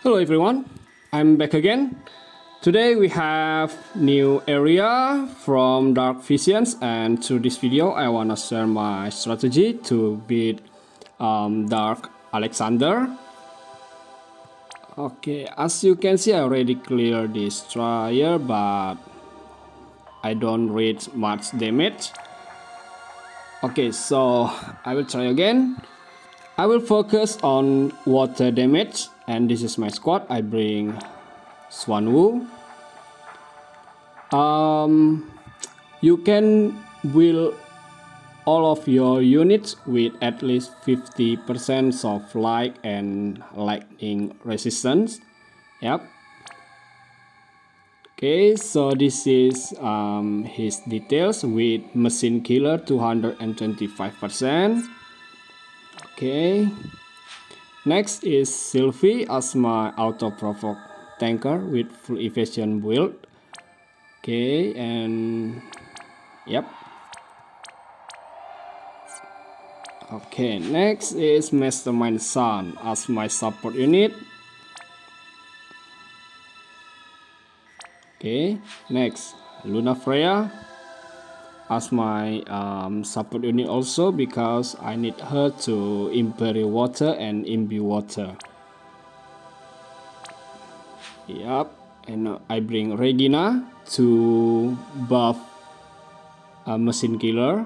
Hello everyone, I'm back again. Today we have new area from Dark Visions, and through this video I wanna share my strategy to beat Dark Alexander. Okay, as you can see I already cleared this trial, but I don't read much damage. Okay, so I will try again. I will focus on water damage. And this is my squad. I bring Swanhuu. You can build all of your units with at least 50% of light and lightning resistance. Yep. Okay, so this is his details with machine killer 225%. Okay. Next is Sylvie as my auto-provoke tanker with full evasion build. Okay, and yep. Okay, next is Mastermind Xon as my support unit. Okay, next Lunafreya as my support unit also, because I need her to imperil water and imbue water. Yep, and I bring Regina to buff a machine killer.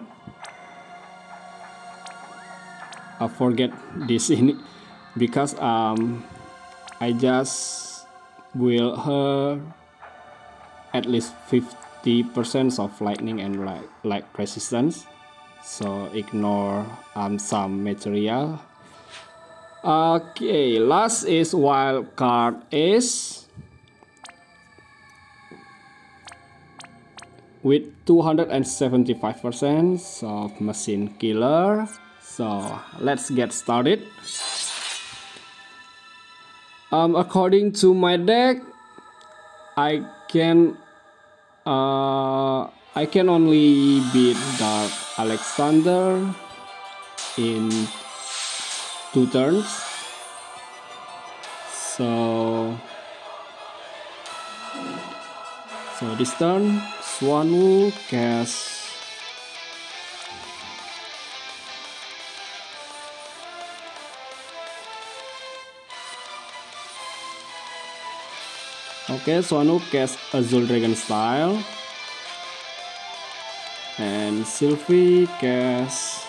I forget this in because I just will her at least 50% of lightning and light resistance, so ignore some material. Okay, last is Wild Card Ace with 275% of machine killer. So let's get started. According to my deck, I can only beat Dark Alexander in 2 turns. So this turn Swanhuu casts Swanhuu casts Azul Dragon style, and Sylvie casts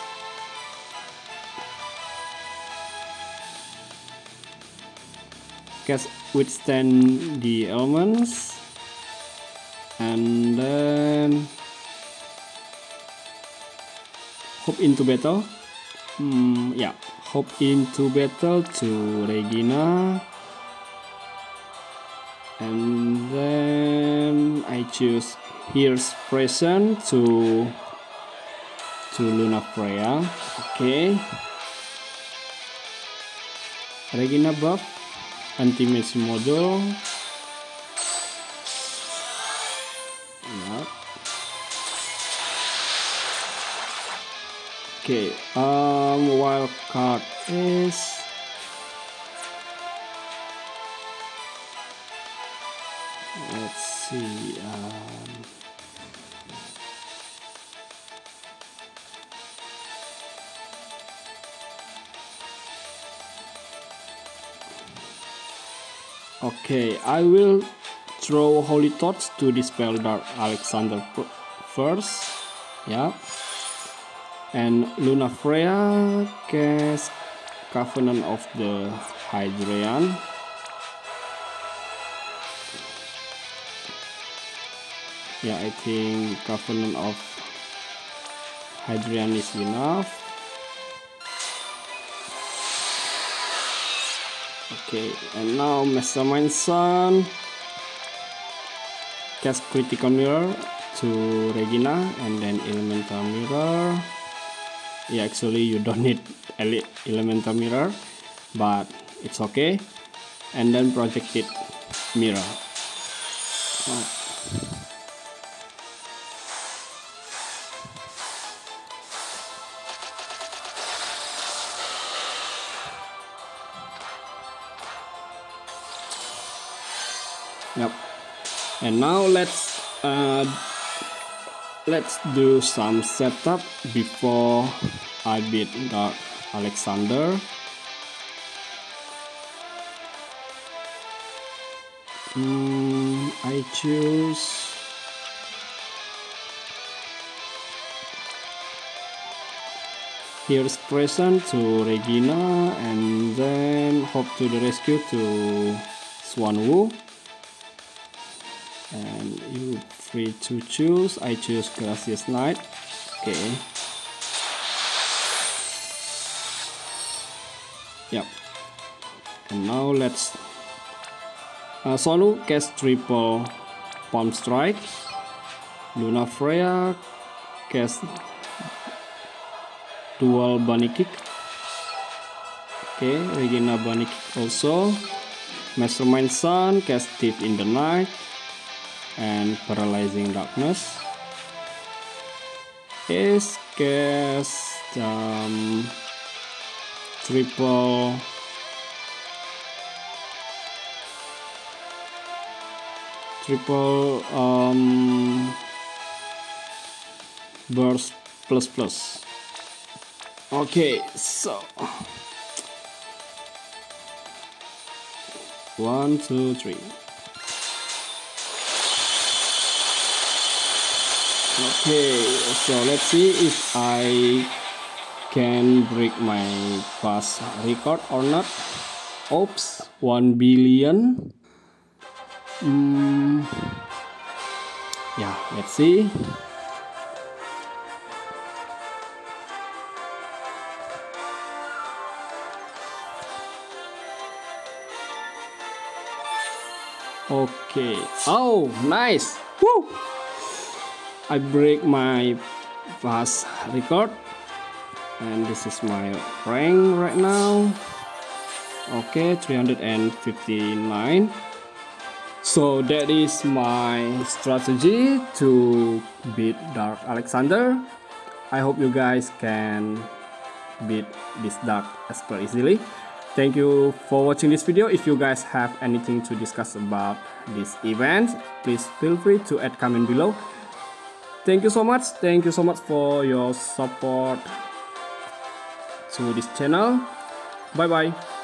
withstand the elements, and then hop into battle. Yeah, hop into battle to Regina. And then I choose Here's Present to Lunafreya. Okay. Regina buff, anti-mage module. Yeah. Okay. Wild card is. Let's see. Okay, I will throw Holy Torch to dispel Dark Alexander first. Yeah. And Lunafreya casts Covenant of the Hydraean. Yeah, I think Covenant of Hydraean is enough. Okay, and now Mastermind Xon cast Critical Mirror to Regina, and then Elemental Mirror. Yeah, actually you don't need Elemental Mirror, but it's okay. And then Projected Mirror. Oh. Yep. And now let's do some setup before I beat Dark Alexander. I choose here's present to Regina, and then Hope to the Rescue to Swanhuu. And you free to choose. I choose Cassius Knight. Okay. Yep. And now let's Swanhuu cast triple palm strike. Lunafreya cast dual bunny kick. Okay, Regina bunny kick also. Mastermind Xon cast Thief in the Night and Paralyzing Darkness. Ace cast triple burst plus plus. Okay, so 1, 2, 3. Okay, so let's see if I can break my past record or not. Oops, 1 billion. Yeah, let's see. Okay. Oh, nice. Woo! I break my past record, and this is my rank right now. Okay, 359. So that is my strategy to beat Dark Alexander. I hope you guys can beat this Dark Esper easily. Thank you for watching this video. If you guys have anything to discuss about this event, please feel free to add comment below. Thank you so much. Thank you so much for your support to this channel. Bye bye.